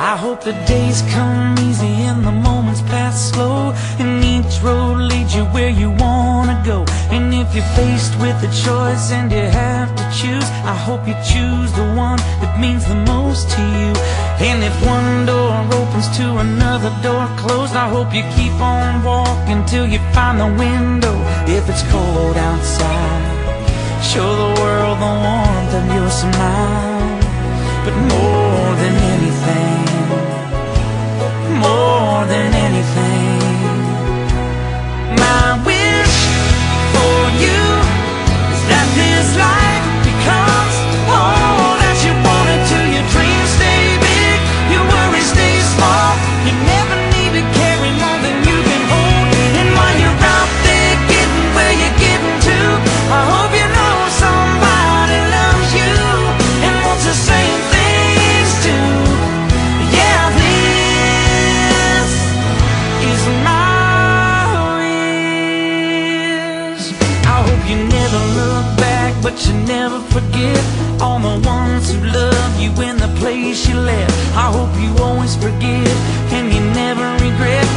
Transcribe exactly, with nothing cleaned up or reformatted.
I hope the days come easy and the moments pass slow, and each road leads you where you wanna go. And if you're faced with a choice and you have to choose, I hope you choose the one that means the most to you. And if one door opens to another door closed, I hope you keep on walking till you find the window. If it's cold outside, show the world the warmth of your smile. But more than anything, more than anything, my wish for you is that this life becomes all that you want it to. Your dreams stay big, your worries stay small. You never need to carry more than you can hold. And while you're out there getting where you're getting to, I hope you know somebody loves you and wants the same thing. You never look back, but you never forget all the ones who love you in the place you left. I hope you always forgive and you never regret.